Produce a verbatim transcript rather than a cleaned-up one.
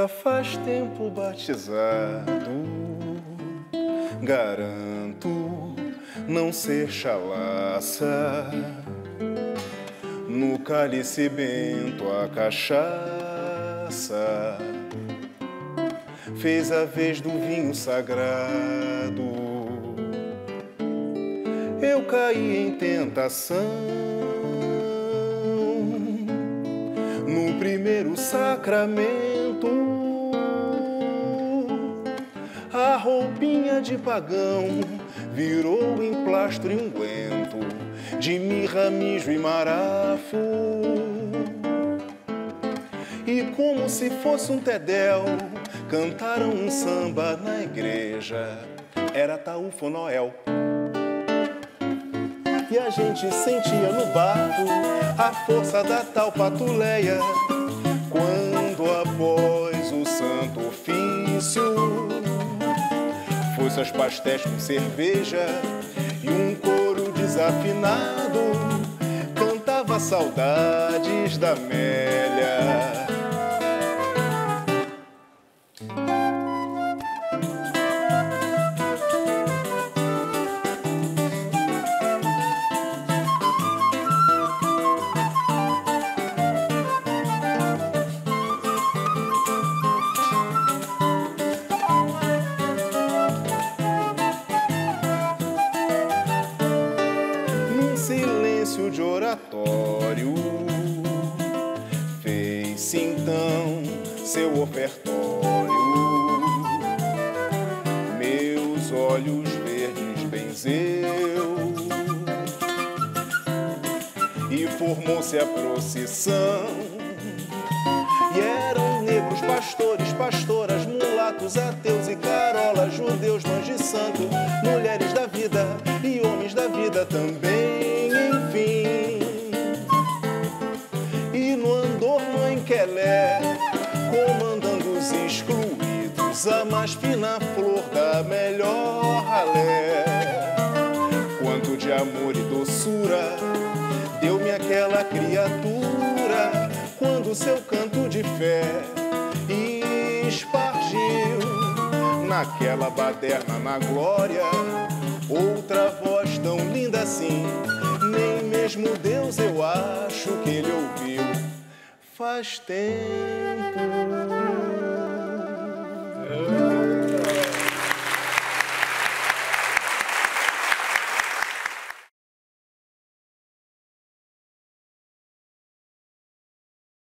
já faz tempo batizado, garanto não ser chalaça, no cálice bento a cachaça fez a vez do vinho sagrado. Eu caí em tentação no primeiro sacramento, a roupinha de pagão virou emplastro e unguento de mirra, mijo e marafo. E como se fosse um tedel, cantaram um samba na igreja, era Taúfo Noel. E a gente sentia no bato a força da tal patuleia, quando após o santo ofício foice aos pastéis com cerveja e um coro desafinado cantava saudades da Amélia. Silêncio de oratório fez-se então seu ofertório, meus olhos verdes benzeu e formou-se a procissão. E eram negros, pastores, pastoras, mulatos, ateus e carolas, judeus, mães de santo, mulheres da vida e homens da vida também. E no andor Mãe Quelé, comandando os excluídos, a mais fina flor da melhor ralé. Quanto de amor e doçura deu-me aquela criatura, quando seu canto de fé espargiu naquela baderna na glória outra voz tão linda assim. Nem mesmo Deus eu acho que ele ouviu. Faz tempo.